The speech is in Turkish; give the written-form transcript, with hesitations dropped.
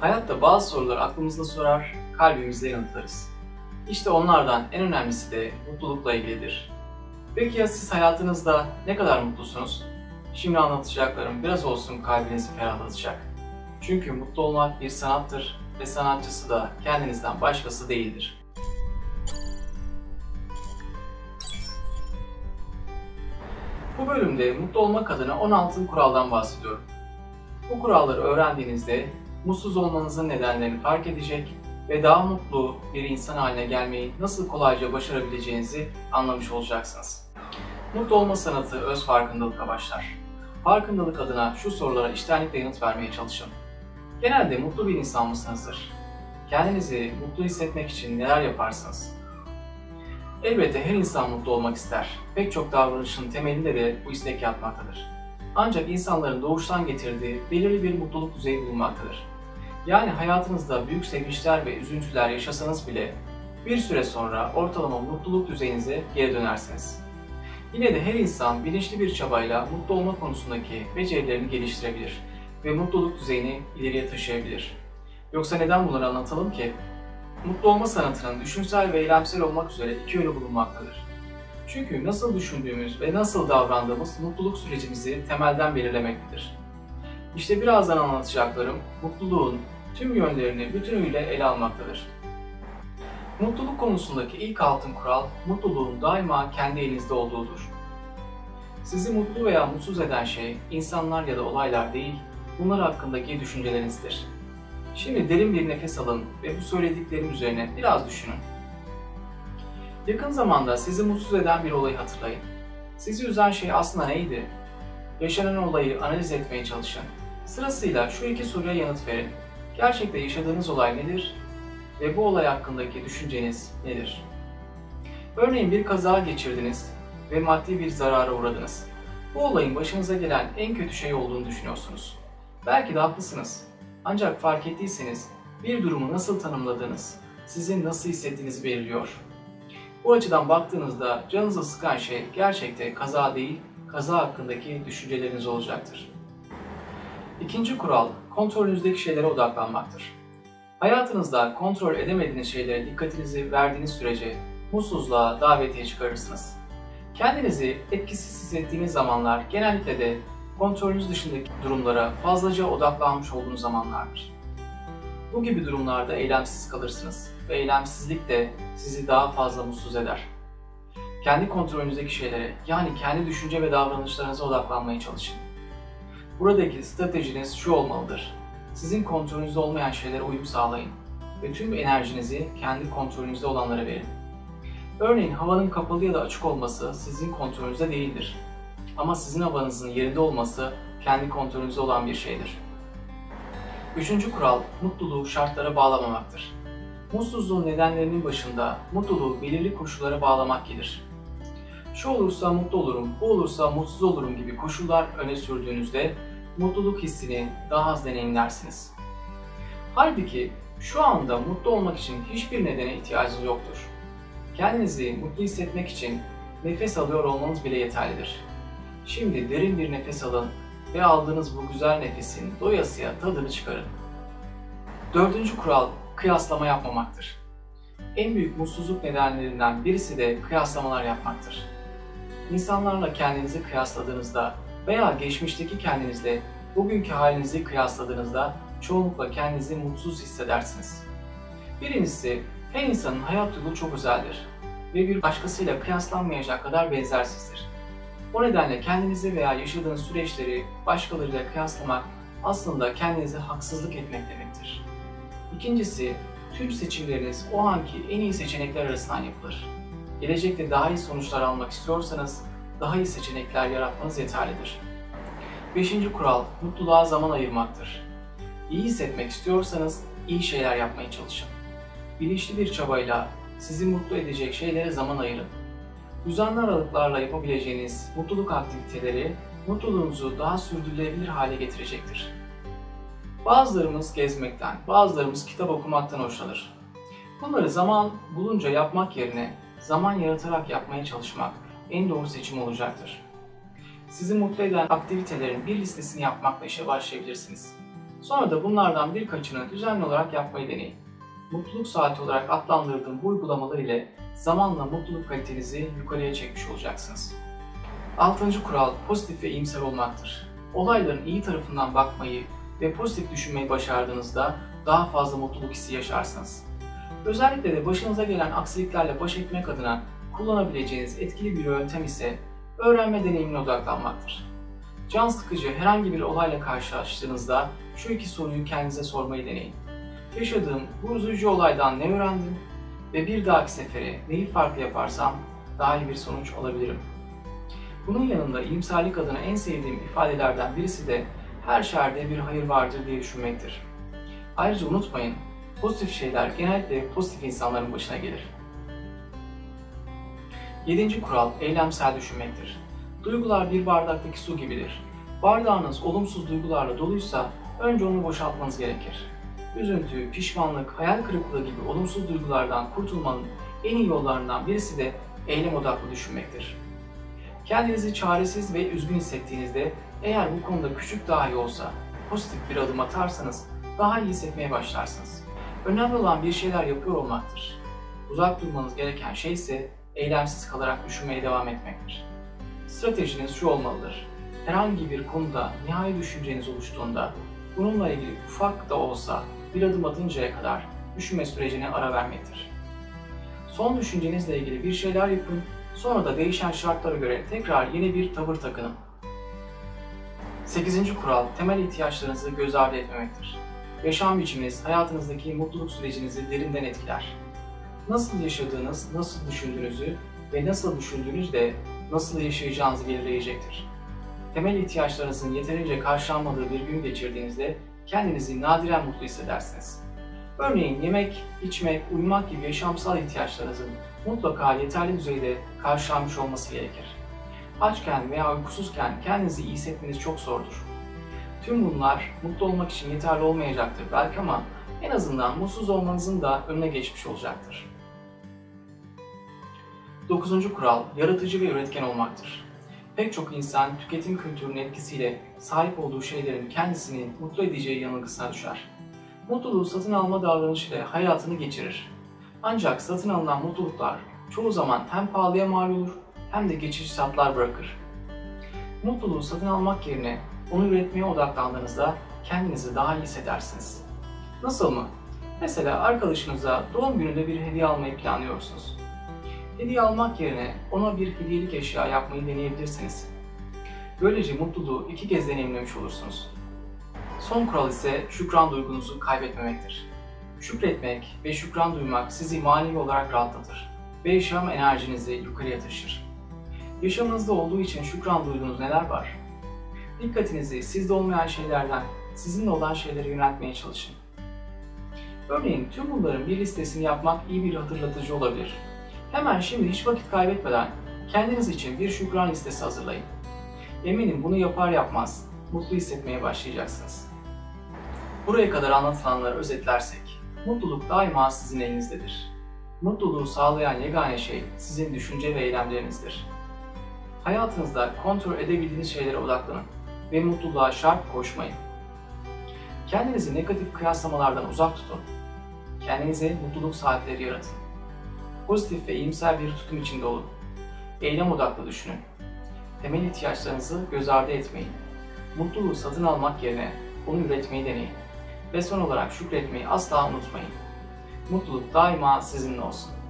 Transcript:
Hayatta bazı soruları aklımızda sorar, kalbimizde yanıtlarız. İşte onlardan en önemlisi de mutlulukla ilgilidir. Peki ya siz hayatınızda ne kadar mutlusunuz? Şimdi anlatacaklarım biraz olsun kalbinizi ferahlatacak. Çünkü mutlu olmak bir sanattır ve sanatçısı da kendinizden başkası değildir. Bu bölümde mutlu olmak adına 16 kuraldan bahsediyorum. Bu kuralları öğrendiğinizde mutsuz olmanızın nedenlerini fark edecek ve daha mutlu bir insan haline gelmeyi nasıl kolayca başarabileceğinizi anlamış olacaksınız. Mutlu olma sanatı öz farkındalıkla başlar. Farkındalık adına şu sorulara içtenlikle yanıt vermeye çalışın. Genelde mutlu bir insan mısınızdır? Kendinizi mutlu hissetmek için neler yaparsınız? Elbette her insan mutlu olmak ister. Pek çok davranışın temelinde de bu istek yatmaktadır. Ancak insanların doğuştan getirdiği belirli bir mutluluk düzeyi bulunmaktadır. Yani hayatınızda büyük sevinçler ve üzüntüler yaşasanız bile bir süre sonra ortalama mutluluk düzeyinize geri dönersiniz. Yine de her insan bilinçli bir çabayla mutlu olma konusundaki becerilerini geliştirebilir ve mutluluk düzeyini ileriye taşıyabilir. Yoksa neden bunları anlatalım ki? Mutlu olma sanatının düşünsel ve eylemsel olmak üzere iki yönü bulunmaktadır. Çünkü nasıl düşündüğümüz ve nasıl davrandığımız mutluluk sürecimizi temelden belirlemektedir. İşte birazdan anlatacaklarım mutluluğun tüm yönlerini bütünüyle ele almaktadır. Mutluluk konusundaki ilk altın kural, mutluluğun daima kendi elinizde olduğudur. Sizi mutlu veya mutsuz eden şey, insanlar ya da olaylar değil, bunlar hakkındaki düşüncelerinizdir. Şimdi derin bir nefes alın ve bu söylediklerim üzerine biraz düşünün. Yakın zamanda sizi mutsuz eden bir olayı hatırlayın. Sizi üzen şey aslında neydi? Yaşanan olayı analiz etmeye çalışın. Sırasıyla şu iki soruya yanıt verin. Gerçekte yaşadığınız olay nedir? Ve bu olay hakkındaki düşünceniz nedir? Örneğin bir kaza geçirdiniz ve maddi bir zarara uğradınız. Bu olayın başınıza gelen en kötü şey olduğunu düşünüyorsunuz. Belki de haklısınız. Ancak fark ettiyseniz bir durumu nasıl tanımladığınız, sizin nasıl hissettiğinizi belirliyor. Bu açıdan baktığınızda canınızı sıkan şey gerçekte kaza değil, kaza hakkındaki düşünceleriniz olacaktır. İkinci kural, kontrolünüzdeki şeylere odaklanmaktır. Hayatınızda kontrol edemediğiniz şeylere dikkatinizi verdiğiniz sürece mutsuzluğa davetiye çıkarırsınız. Kendinizi etkisiz hissettiğiniz zamanlar genellikle de kontrolünüz dışındaki durumlara fazlaca odaklanmış olduğunuz zamanlardır. Bu gibi durumlarda eylemsiz kalırsınız ve eylemsizlik de sizi daha fazla mutsuz eder. Kendi kontrolünüzdeki şeylere, yani kendi düşünce ve davranışlarınıza odaklanmaya çalışın. Buradaki stratejiniz şu olmalıdır. Sizin kontrolünüzde olmayan şeylere uyum sağlayın ve tüm enerjinizi kendi kontrolünüzde olanlara verin. Örneğin havanın kapalı ya da açık olması sizin kontrolünüzde değildir. Ama sizin havanızın yerinde olması kendi kontrolünüzde olan bir şeydir. Üçüncü kural, mutluluğu şartlara bağlamamaktır. Mutsuzluğun nedenlerinin başında mutluluğu belirli koşullara bağlamak gelir. Şu olursa mutlu olurum, bu olursa mutsuz olurum gibi koşullar öne sürdüğünüzde mutluluk hissini daha az deneyimlersiniz. Halbuki şu anda mutlu olmak için hiçbir nedene ihtiyacınız yoktur. Kendinizi mutlu hissetmek için nefes alıyor olmanız bile yeterlidir. Şimdi derin bir nefes alın ve aldığınız bu güzel nefesin doyasıya tadını çıkarın. Dördüncü kural, kıyaslama yapmamaktır. En büyük mutsuzluk nedenlerinden birisi de kıyaslamalar yapmaktır. İnsanlarla kendinizi kıyasladığınızda veya geçmişteki kendinizle bugünkü halinizi kıyasladığınızda çoğunlukla kendinizi mutsuz hissedersiniz. Birincisi, her insanın hayat yolu çok özeldir ve bir başkasıyla kıyaslanmayacak kadar benzersizdir. O nedenle kendinizi veya yaşadığınız süreçleri başkalarıyla kıyaslamak aslında kendinize haksızlık etmek demektir. İkincisi, tüm seçimleriniz o anki en iyi seçenekler arasından yapılır. Gelecekte daha iyi sonuçlar almak istiyorsanız daha iyi seçenekler yaratmanız yeterlidir. Beşinci kural, mutluluğa zaman ayırmaktır. İyi hissetmek istiyorsanız iyi şeyler yapmaya çalışın. Bilinçli bir çabayla sizi mutlu edecek şeylere zaman ayırın. Düzenli aralıklarla yapabileceğiniz mutluluk aktiviteleri mutluluğunuzu daha sürdürülebilir hale getirecektir. Bazılarımız gezmekten, bazılarımız kitap okumaktan hoşlanır. Bunları zaman bulunca yapmak yerine zaman yaratarak yapmaya çalışmak en doğru seçim olacaktır. Sizi mutlu eden aktivitelerin bir listesini yapmakla işe başlayabilirsiniz. Sonra da bunlardan birkaçını düzenli olarak yapmayı deneyin. Mutluluk saati olarak adlandırdığım bu uygulamalar ile zamanla mutluluk kalitenizi yukarıya çekmiş olacaksınız. 6. kural pozitif ve iyimser olmaktır. Olayların iyi tarafından bakmayı ve pozitif düşünmeyi başardığınızda daha fazla mutluluk hissi yaşarsınız. Özellikle de başınıza gelen aksiliklerle baş etmek adına kullanabileceğiniz etkili bir yöntem ise öğrenme deneyimine odaklanmaktır. Can sıkıcı herhangi bir olayla karşılaştığınızda şu iki soruyu kendinize sormayı deneyin. Yaşadığım bu üzücü olaydan ne öğrendim ve bir dahaki sefere neyi farklı yaparsam daha iyi bir sonuç alabilirim. Bunun yanında iyimserlik adına en sevdiğim ifadelerden birisi de her şerde bir hayır vardır diye düşünmektir. Ayrıca unutmayın, pozitif şeyler genellikle pozitif insanların başına gelir. 7. kural eylemsel düşünmektir. Duygular bir bardaktaki su gibidir. Bardağınız olumsuz duygularla doluysa önce onu boşaltmanız gerekir. Üzüntü, pişmanlık, hayal kırıklığı gibi olumsuz duygulardan kurtulmanın en iyi yollarından birisi de eylem odaklı düşünmektir. Kendinizi çaresiz ve üzgün hissettiğinizde eğer bu konuda küçük dahi olsa pozitif bir adım atarsanız daha iyi hissetmeye başlarsınız. Önemli olan bir şeyler yapıyor olmaktır. Uzak durmanız gereken şey ise eylemsiz kalarak düşünmeye devam etmektir. Stratejiniz şu olmalıdır. Herhangi bir konuda nihai düşünceniz oluştuğunda bununla ilgili ufak da olsa bir adım atıncaya kadar düşünme sürecine ara vermektir. Son düşüncenizle ilgili bir şeyler yapın, sonra da değişen şartlara göre tekrar yeni bir tavır takının. 8. kural temel ihtiyaçlarınızı göz ardı etmemektir. Yaşam biçiminiz hayatınızdaki mutluluk sürecinizi derinden etkiler. Nasıl yaşadığınız, nasıl düşündüğünüzü ve nasıl düşündüğünüz de nasıl yaşayacağınızı belirleyecektir. Temel ihtiyaçlarınızın yeterince karşılanmadığı bir gün geçirdiğinizde kendinizi nadiren mutlu hissedersiniz. Örneğin yemek, içmek, uyumak gibi yaşamsal ihtiyaçlarınızın mutlaka yeterli düzeyde karşılanmış olması gerekir. Açken veya uykusuzken kendinizi iyi hissetmeniz çok zordur. Tüm bunlar mutlu olmak için yeterli olmayacaktır belki ama en azından mutsuz olmanızın da önüne geçmiş olacaktır. 9. kural yaratıcı ve üretken olmaktır. Pek çok insan tüketim kültürünün etkisiyle sahip olduğu şeylerin kendisini mutlu edeceği yanılgısına düşer. Mutluluğu satın alma davranışıyla hayatını geçirir. Ancak satın alınan mutluluklar çoğu zaman hem pahalıya mal olur hem de geçici tatlar bırakır. Mutluluğu satın almak yerine onu üretmeye odaklandığınızda kendinizi daha iyi hissedersiniz. Nasıl mı? Mesela arkadaşınıza doğum gününde bir hediye almayı planlıyorsunuz. Hediye almak yerine ona bir hediyelik eşya yapmayı deneyebilirsiniz. Böylece mutluluğu iki kez deneyimlemiş olursunuz. Son kural ise şükran duygunuzu kaybetmemektir. Şükretmek ve şükran duymak sizi manevi olarak rahatlatır ve yaşam enerjinizi yukarıya taşır. Yaşamınızda olduğu için şükran duyduğunuz neler var? Dikkatinizi sizde olmayan şeylerden, sizinle olan şeylere yöneltmeye çalışın. Örneğin tüm bunların bir listesini yapmak iyi bir hatırlatıcı olabilir. Hemen şimdi hiç vakit kaybetmeden kendiniz için bir şükran listesi hazırlayın. Eminim bunu yapar yapmaz mutlu hissetmeye başlayacaksınız. Buraya kadar anlatılanları özetlersek, mutluluk daima sizin elinizdedir. Mutluluğu sağlayan yegane şey sizin düşünce ve eylemlerinizdir. Hayatınızda kontrol edebildiğiniz şeylere odaklanın ve mutluluğa şart koşmayın. Kendinizi negatif kıyaslamalardan uzak tutun. Kendinize mutluluk saatleri yaratın. Pozitif ve iyimser bir tutum içinde olun. Eylem odaklı düşünün. Temel ihtiyaçlarınızı göz ardı etmeyin. Mutluluğu satın almak yerine onu üretmeyi deneyin. Ve son olarak şükretmeyi asla unutmayın. Mutluluk daima sizinle olsun.